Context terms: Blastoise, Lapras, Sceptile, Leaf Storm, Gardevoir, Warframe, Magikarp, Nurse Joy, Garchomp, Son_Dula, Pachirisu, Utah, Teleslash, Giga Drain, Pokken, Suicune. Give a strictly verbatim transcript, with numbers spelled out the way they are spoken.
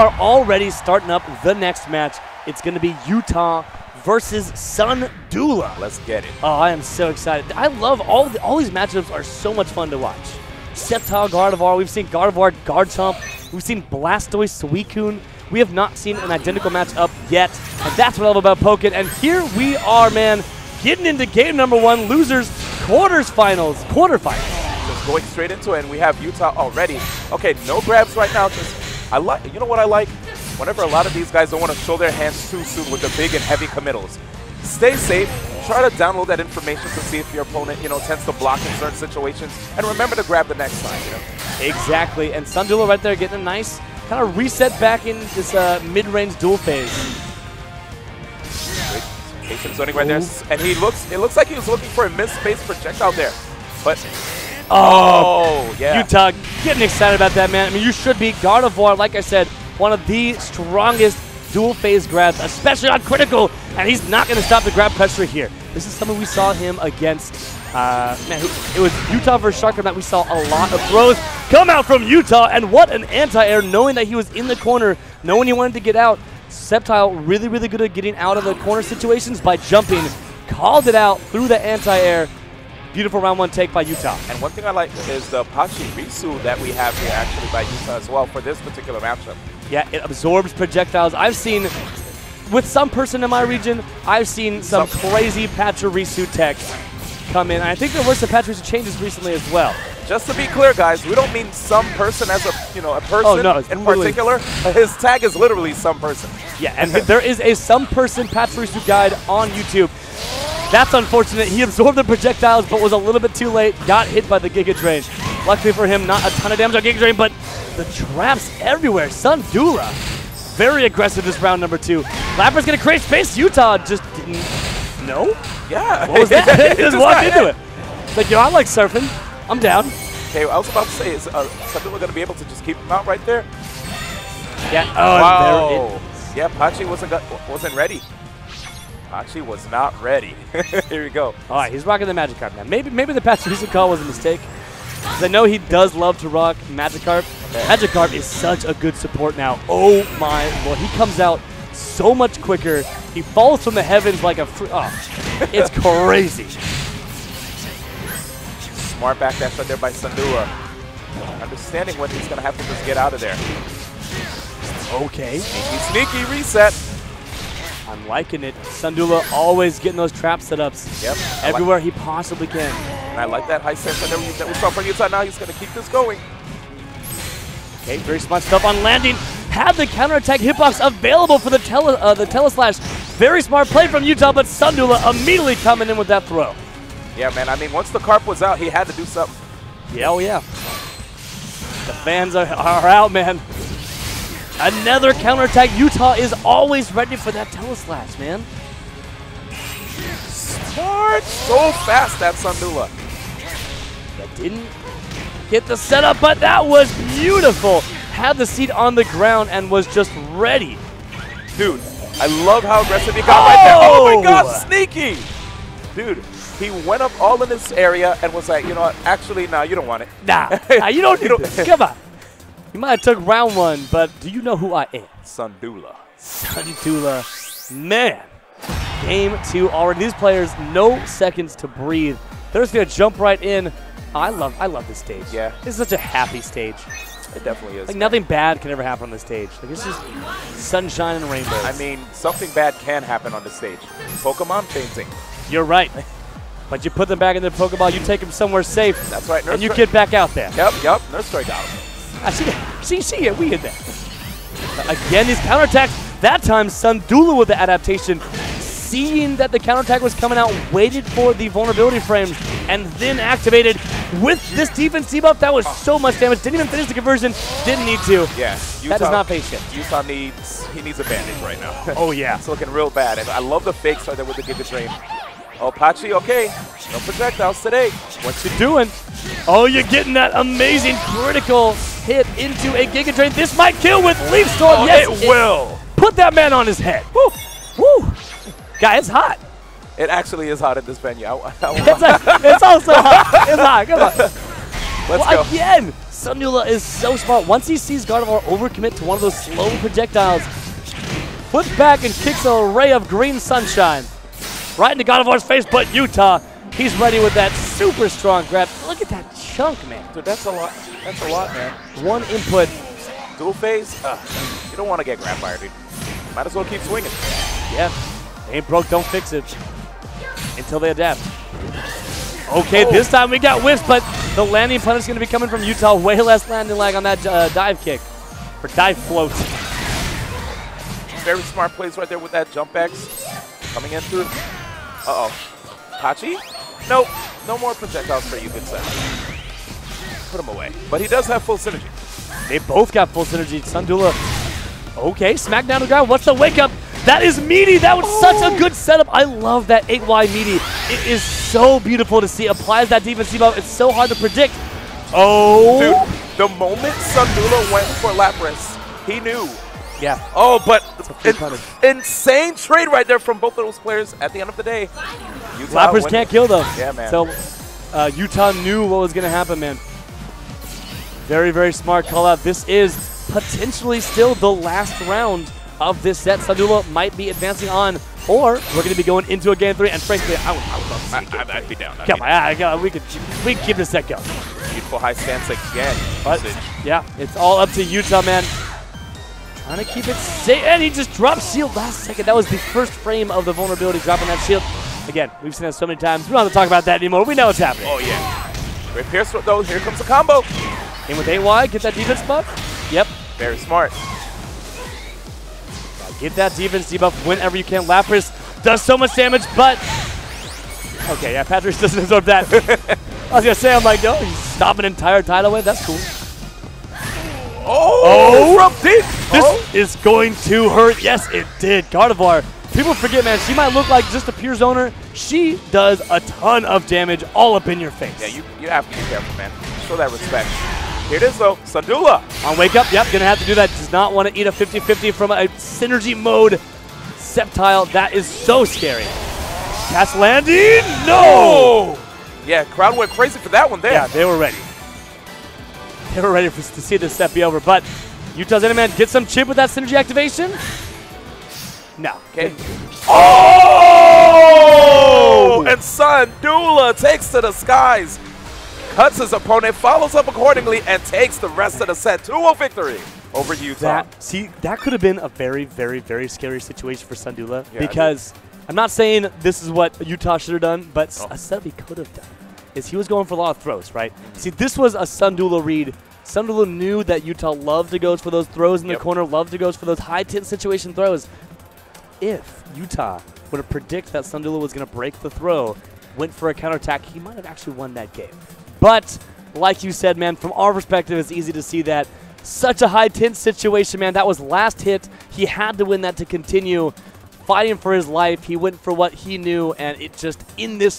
Are already starting up the next match. It's going to be Utah versus Son_Dula. Let's get it. Oh, I am so excited. I love all the, all these matchups are so much fun to watch. Sceptile, Gardevoir. We've seen Gardevoir, Garchomp. We've seen Blastoise, Suicune. We have not seen an identical matchup yet, and that's what I love about Pokken. And here we are, man, getting into game number one, losers, quarters finals, quarterfinals. Just going straight into it, and we have Utah already. Okay, no grabs right now. Just I like, you know what I like? Whenever a lot of these guys don't want to show their hands too soon with the big and heavy committals. Stay safe. Try to download that information to see if your opponent, you know, tends to block in certain situations. And remember to grab the next time, you know? Exactly. And Son_Dula right there getting a nice kind of reset back in this uh, mid-range dual phase. Great patient zoning right there. And he looks, it looks like he was looking for a missed space projectile there. But... Oh, oh, yeah. Utah getting excited about that, man. I mean, you should be. Gardevoir, like I said, one of the strongest dual phase grabs, especially on critical, and he's not going to stop the grab pressure here. This is something we saw him against, uh, man, it was Utah versus Sharker that we saw a lot of throws come out from Utah, and what an anti-air, knowing that he was in the corner, knowing he wanted to get out. Sceptile really, really good at getting out of the corner situations by jumping, called it out through the anti-air. Beautiful round one take by Utah. And one thing I like is the Pachirisu that we have here actually by Utah as well for this particular matchup. Yeah, it absorbs projectiles. I've seen, with some person in my region, I've seen some, some. crazy Pachirisu tech come in. And I think there were some Pachirisu changes recently as well. Just to be clear, guys, we don't mean some person as a, you know, a person oh, no, in particular. His tag is literally some person. Yeah, and there is a some person Pachirisu guide on YouTube. That's unfortunate. He absorbed the projectiles, but was a little bit too late. Got hit by the Giga Drain. Luckily for him, not a ton of damage on Giga Drain, but the traps everywhere. Son_Dula, very aggressive this round number two. Lapras going to create space. Utah just didn't know. Yeah. What was that? He just walked into it. It's like, yo, I like surfing. I'm down. Okay, well, I was about to say, is uh, Son_Dula going to be able to just keep him out right there? Yeah. Oh, wow. There it is. Yeah, Pachi wasn't, wasn't ready. Pachi was not ready. Here we go. All right, he's rocking the Magikarp now. Maybe maybe the Pachirisu call was a mistake. Because I know he does love to rock Magikarp. Okay. Magikarp is such a good support now. Oh, my Lord. He comes out so much quicker. He falls from the heavens like a... Fr oh, it's crazy. Smart backdash right there by Son_Dula. Understanding when he's going to have to just get out of there. Okay. Sneaky, sneaky reset. I'm liking it. Son_Dula always getting those trap setups yep, everywhere like he possibly can. And I like that high sense that we, that we saw from Utah. Now he's going to keep this going. Okay, very smart stuff on landing. Had the counterattack hitbox available for the tele, uh, the Teleslash. Very smart play from Utah, but Son_Dula immediately coming in with that throw. Yeah, man. I mean, once the Carp was out, he had to do something. Yeah, oh yeah. The fans are, are out, man. Another counterattack. Utah is always ready for that Teleslash, man. Smart! So fast, that Son_Dula. That didn't get the setup, but that was beautiful. Had the seat on the ground and was just ready. Dude, I love how aggressive he got oh! right there. Oh my God, sneaky! Dude, he went up all in this area and was like, you know what? Actually, no, nah, you don't want it. Nah, nah you don't need it. Come on. You might have took round one, but do you know who I am? Son_Dula. Son_Dula. Man. Game two already. These players, no seconds to breathe. They're just going to jump right in. I love I love this stage. Yeah. This is such a happy stage. It definitely is. Like, nothing bad can ever happen on this stage. Like, it's just sunshine and rainbows. I mean, something bad can happen on this stage. Pokemon fainting. You're right. But you put them back in their Pokeball, you take them somewhere safe. That's right. Nurse and you Joy. Get back out there. Yep, yep. Nurse Joy got him. I see that. See, see it. We hit that. Again, these counterattacks. That time, Son_Dula with the adaptation, seeing that the counterattack was coming out, waited for the vulnerability frames, and then activated with this defense debuff. That was so much damage. Didn't even finish the conversion. Didn't need to. Yeah. Utah, that is not patient. Utah needs, he needs a bandage right now. Oh, yeah. It's looking real bad. And I love the fake start there with the Giga Drain. Oh, Pachi, okay. No projectiles today. What you doing? Oh, you're getting that amazing critical hit into a Giga Drain. This might kill with Leaf Storm. Oh, yes, it, it will. Put that man on his head. Woo, woo. Guy, it's hot. It actually is hot at this venue. I, I it's, a, it's also hot. It's hot. Come on. Let's well, go. Again, Son_Dula is so smart. Once he sees Gardevoir overcommit to one of those slow projectiles, puts back and kicks a ray of green sunshine right into Gardevoir's face, but Utah, he's ready with that super strong grab. Look at that chunk, man. Dude, that's a lot. That's a lot, man. One input. Dual phase? Uh, you don't want to get grabbed by her, dude. Might as well keep swinging. Yeah. Ain't broke, don't fix it. Until they adapt. Okay, oh. This time we got whiffs, but the landing punish is going to be coming from Utah. Way less landing lag on that uh, dive kick. Or dive float. Very smart plays right there with that jump X. Coming in through. Uh-oh. Pachi? Nope. No more projectiles for you, good set. Put him away. But he does have full synergy. They both got full synergy. Son_Dula. Okay, smack down to the ground. What's the wake up? That is meaty. That was oh. such a good setup. I love that eight Y meaty. It is so beautiful to see. Applies that defense debuff. It's so hard to predict. Oh. Dude, the moment Son_Dula went for Lapras, he knew. Yeah. Oh, but in, insane trade right there from both of those players at the end of the day. Utah Lapras went. Can't kill them. Yeah, man. So uh, Utah knew what was going to happen, man. Very, very smart call out. This is potentially still the last round of this set. Son_Dula might be advancing on, or we're going to be going into a game three. And frankly, I would, I would love to see I, I, I'd be down. I'd Come be on, down. I, we could we could keep this set going. Beautiful high stance again. But, yeah, it's all up to Utah, man. Trying to keep it safe, and he just dropped shield last second. That was the first frame of the vulnerability, dropping that shield. Again, we've seen that so many times. We don't have to talk about that anymore. We know what's happening. Oh yeah. Great Pierce though. Here comes the combo. In with eight Y, get that defense buff. Yep. Very smart. Get that defense debuff whenever you can. Lapras does so much damage, but... Okay, yeah, Pachirisu doesn't absorb that. I was going to say, I'm like, no, you stop an entire tidal wave. That's cool. Oh! From oh. deep! This oh. is going to hurt. Yes, it did. Gardevoir. People forget, man, she might look like just a pure zoner. She does a ton of damage all up in your face. Yeah, you, you have to be careful, man. Show that respect. Here it is, though. Son_Dula. On wake up. Yep, going to have to do that. Does not want to eat a fifty fifty from a synergy mode Sceptile. That is so scary. Cast landing. No! Yeah, crowd went crazy for that one there. Yeah, they were ready. They were ready for, to see this set be over. But Utah's in a man. Get some chip with that synergy activation. No. Okay. Oh! And Son_Dula takes to the skies. Cuts his opponent, follows up accordingly, and takes the rest of the set. two oh victory over Utah. That, see, that could have been a very, very, very scary situation for Son_Dula, yeah, because I'm not saying this is what Utah should have done, but oh. a setup he could have done is he was going for a lot of throws, right? See, this was a Son_Dula read. Son_Dula knew that Utah loved to go for those throws in yep. the corner, loved to go for those high-tint situation throws. If Utah would have predicted that Son_Dula was going to break the throw, went for a counterattack, he might have actually won that game. But, like you said, man, from our perspective, it's easy to see that. Such a high-tense situation, man. That was last hit. He had to win that to continue fighting for his life. He went for what he knew, and it just, in this